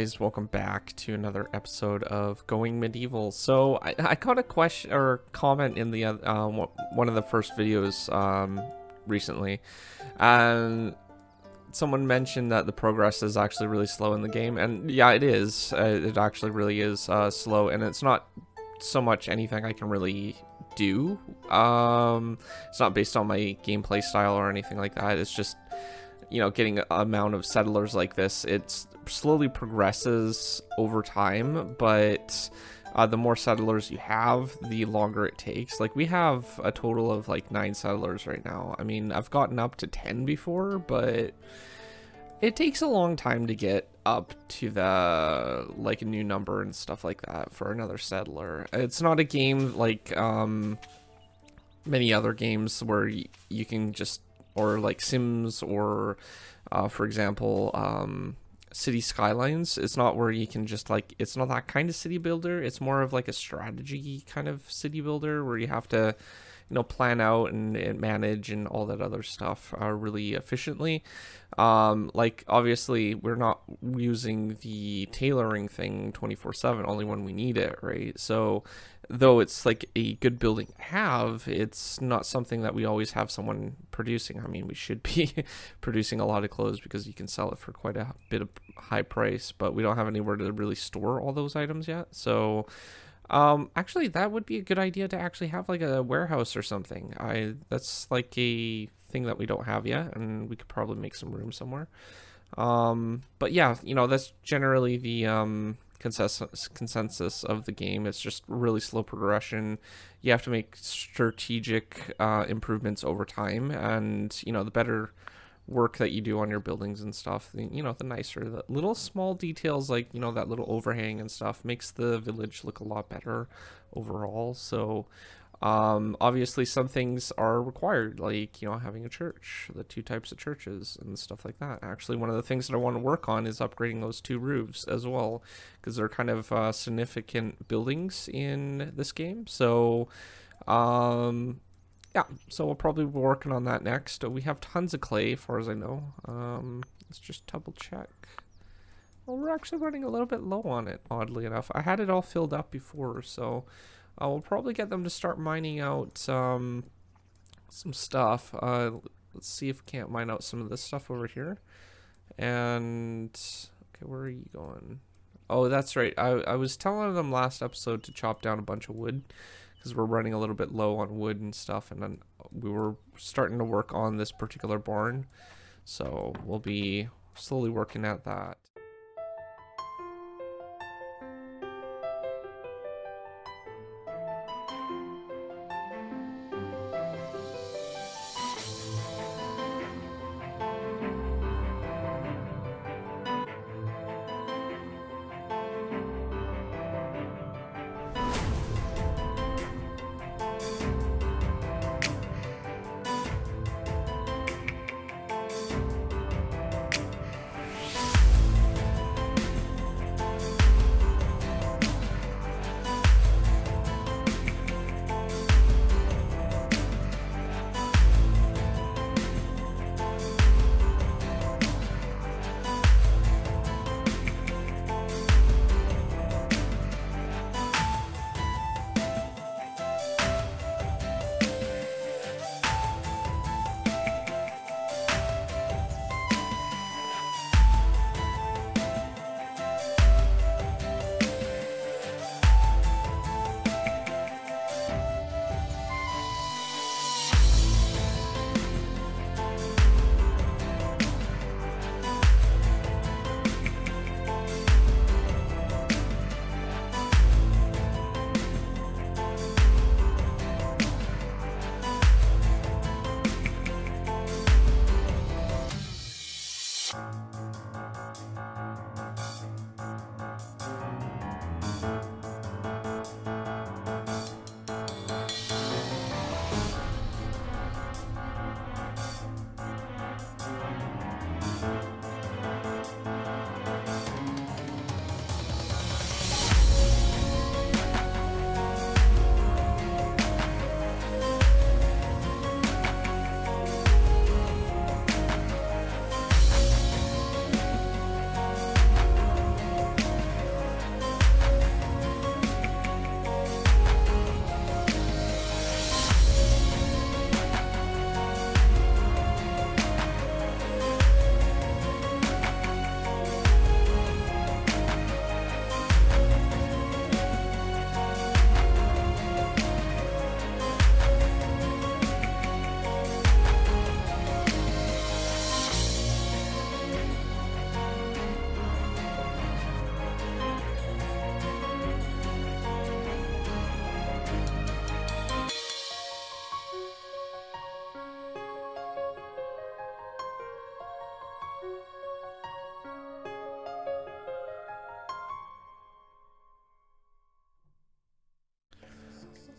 guys, welcome back to another episode of Going Medieval. So I caught a question or comment in the one of the first videos recently. Someone mentioned that the progress is actually really slow in the game, and yeah, it is. It actually really is slow, and it's not so much anything I can really do. It's not based on my gameplay style or anything like that. It's just, you know, getting an amount of settlers like this, it slowly progresses over time, but the more settlers you have, the longer it takes. Like, we have a total of like 9 settlers right now. I mean, I've gotten up to 10 before, but it takes a long time to get up to the, like, a new number and stuff like that for another settler. It's not a game like many other games where you can just, or like Sims, or for example, City Skylines. It's not where you can just, like, it's not that kind of city builder. It's more of like a strategy kind of city builder where you have to, you know, plan out and manage and all that other stuff really efficiently. Like, obviously we're not using the tailoring thing 24/7, only when we need it, right? So though it's like a good building to have, it's not something that we always have someone producing. I mean, we should be producing a lot of clothes because you can sell it for quite a bit of high price, but we don't have anywhere to really store all those items yet. So actually, that would be a good idea to actually have like a warehouse or something. That's like a thing that we don't have yet, and we could probably make some room somewhere. But yeah, you know, that's generally the consensus of the game. It's just really slow progression. You have to make strategic improvements over time, and, you know, the better work that you do on your buildings and stuff, you know, the nicer the little small details, like, you know, that little overhang and stuff makes the village look a lot better overall. So obviously some things are required, like, you know, having a church, the 2 types of churches and stuff like that. Actually, one of the things that I want to work on is upgrading those 2 roofs as well, because they're kind of significant buildings in this game. So yeah, so we'll probably be working on that next. We have tons of clay, as far as I know. Let's just double check. Well, we're actually running a little bit low on it, oddly enough. I had it all filled up before, so I will probably get them to start mining out some stuff. Let's see if we can't mine out some of this stuff over here. And, okay, where are you going? Oh, that's right. I was telling them last episode to chop down a bunch of wood, because we're running a little bit low on wood and stuff, and then we were starting to work on this particular barn, so we'll be slowly working at that.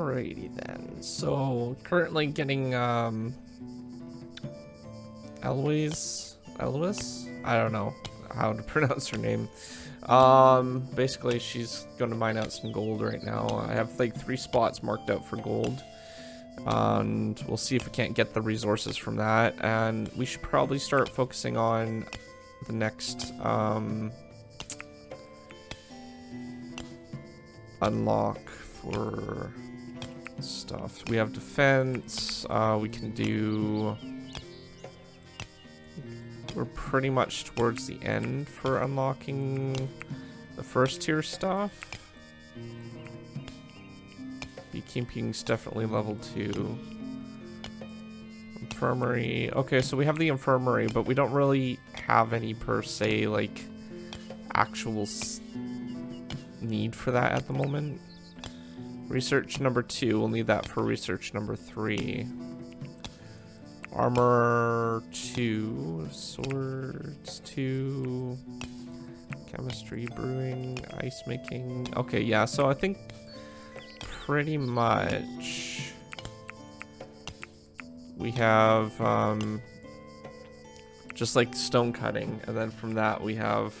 Alrighty then. So currently getting Eloise? I don't know how to pronounce her name. Basically she's gonna mine out some gold right now. I have like 3 spots marked out for gold, and we'll see if we can't get the resources from that. And we should probably start focusing on the next unlock for stuff. We have defense, we can do... We're pretty much towards the end for unlocking the first tier stuff. Beekeeping's definitely level 2. Infirmary. Okay, so we have the infirmary, but we don't really have any per se like actual need for that at the moment. Research number 2, we'll need that for research number 3. Armor 2, swords 2, chemistry, brewing, ice making. Okay, yeah, so I think pretty much we have just like stone cutting, and then from that we have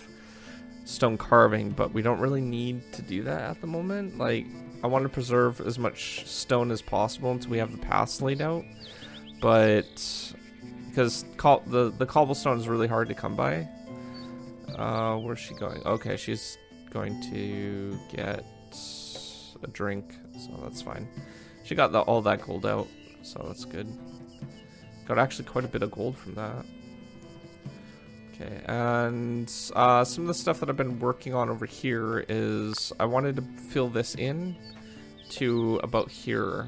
stone carving, but we don't really need to do that at the moment. Like, I want to preserve as much stone as possible until we have the paths laid out. But because the cobblestone is really hard to come by. Where's she going? Okay, she's going to get a drink, so that's fine. She got all that gold out, so that's good. Got actually quite a bit of gold from that. Okay, and some of the stuff that I've been working on over here is I wanted to fill this in to about here.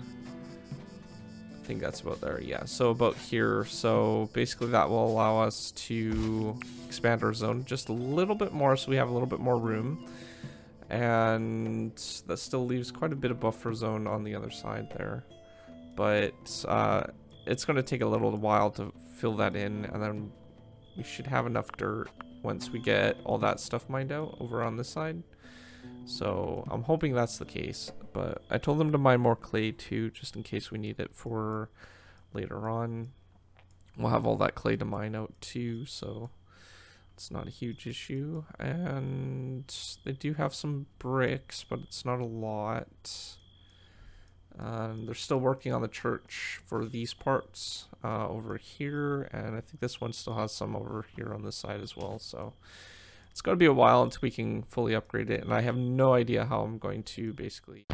I think that's about there, yeah, so about here. So basically that will allow us to expand our zone just a little bit more, so we have a little bit more room, and that still leaves quite a bit of buffer zone on the other side there, but it's going to take a little while to fill that in, and then we should have enough dirt once we get all that stuff mined out over on this side. So I'm hoping that's the case, but I told them to mine more clay too, just in case we need it for later on. We'll have all that clay to mine out too, so it's not a huge issue. And they do have some bricks, but it's not a lot. They're still working on the church for these parts over here, and I think this one still has some over here on this side as well, so... It's going to be a while until we can fully upgrade it, and I have no idea how I'm going to basically...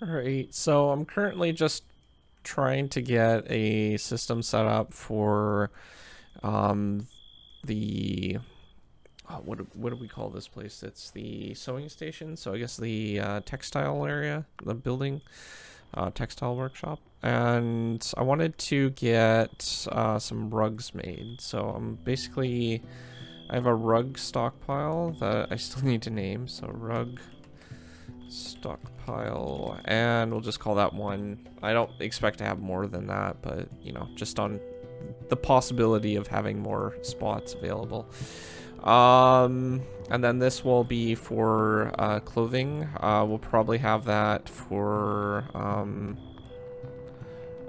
Alright, so I'm currently just trying to get a system set up for the... Oh, what do we call this place? It's the sewing station, so I guess the textile area, the building, textile workshop. And I wanted to get some rugs made, so I'm basically... I have a rug stockpile that I still need to name, so rug stockpile, and we'll just call that one. I don't expect to have more than that, but you know, just on the possibility of having more spots available. And then this will be for clothing. We'll probably have that for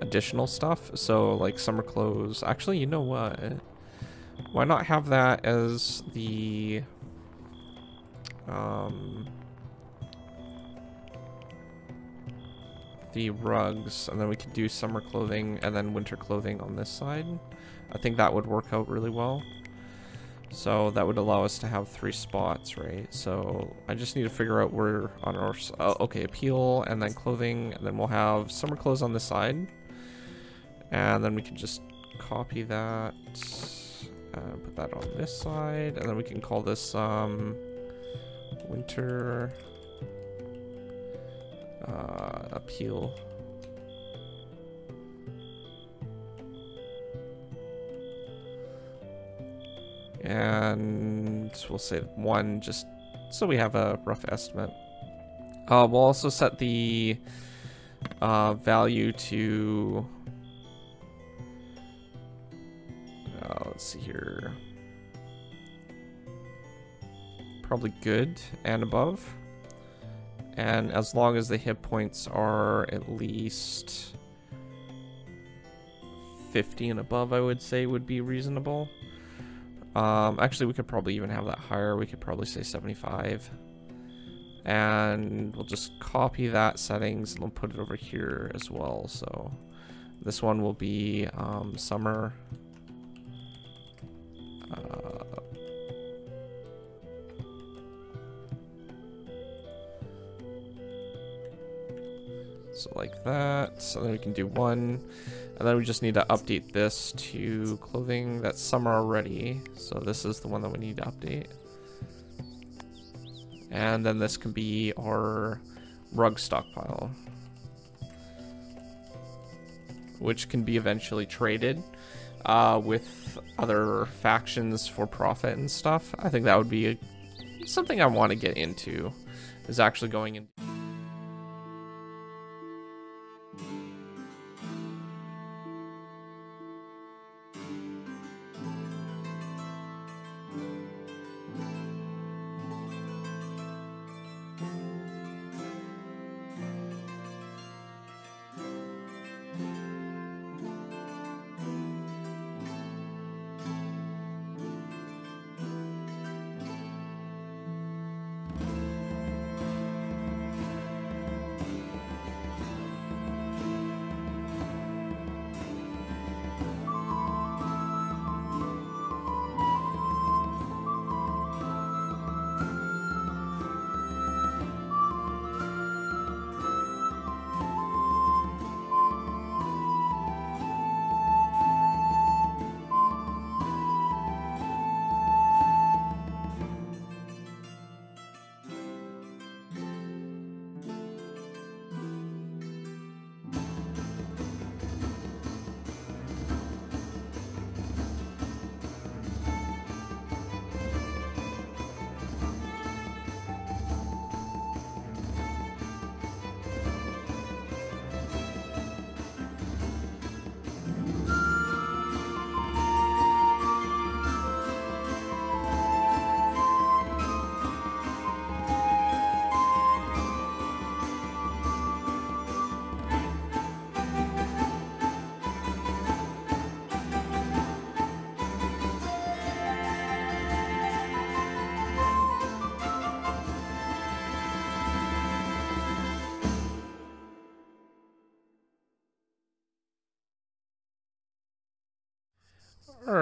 additional stuff, so like summer clothes. Actually, you know what? Why not have that as the rugs, and then we could do summer clothing and then winter clothing on this side. I think that would work out really well. So that would allow us to have 3 spots, right? So I just need to figure out where on our... okay, apparel and then clothing, and then we'll have summer clothes on this side. And then we can just copy that, put that on this side, and then we can call this winter... appeal. And we'll save 1 just so we have a rough estimate. We'll also set the value to, let's see here, probably good and above. And as long as the hit points are at least 50 and above, I would say would be reasonable. Actually, we could probably even have that higher. We could probably say 75. And we'll just copy that settings and we'll put it over here as well. So this one will be summer. So like that, so then we can do 1, and then we just need to update this to clothing. That's summer already, so this is the one that we need to update. And then this can be our rug stockpile, which can be eventually traded with other factions for profit and stuff. I think that would be something I want to get into, is actually going in.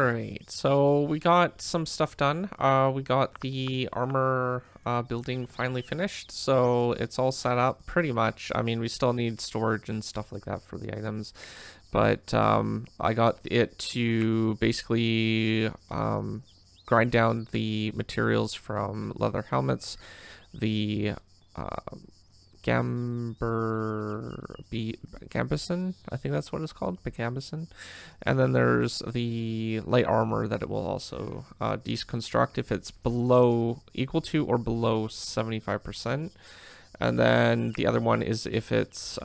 Alright, so we got some stuff done. We got the armor building finally finished, so it's all set up pretty much. I mean, we still need storage and stuff like that for the items, but I got it to basically grind down the materials from leather helmets, the Begambison, I think that's what it's called, Begambison. And then there's the light armor that it will also deconstruct if it's below, equal to or below 75%. And then the other one is if it's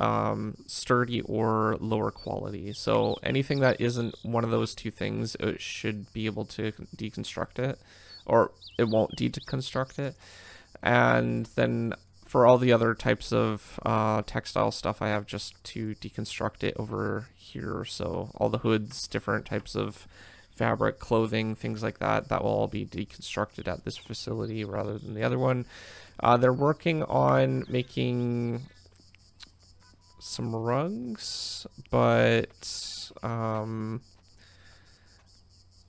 sturdy or lower quality. So anything that isn't one of those two things, it should be able to deconstruct it, or it won't deconstruct it. And then for all the other types of textile stuff, I have just to deconstruct it over here. So all the hoods, different types of fabric, clothing, things like that, that will all be deconstructed at this facility rather than the other one. They're working on making some rugs, but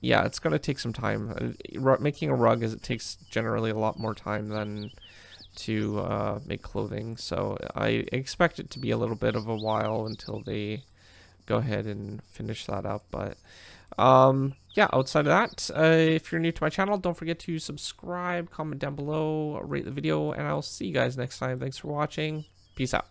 yeah, it's going to take some time. Making a rug is, it takes generally a lot more time than to make clothing, so I expect it to be a little bit of a while until they go ahead and finish that up. But yeah, outside of that, if you're new to my channel, don't forget to subscribe, comment down below, rate the video, and I'll see you guys next time. Thanks for watching. Peace out.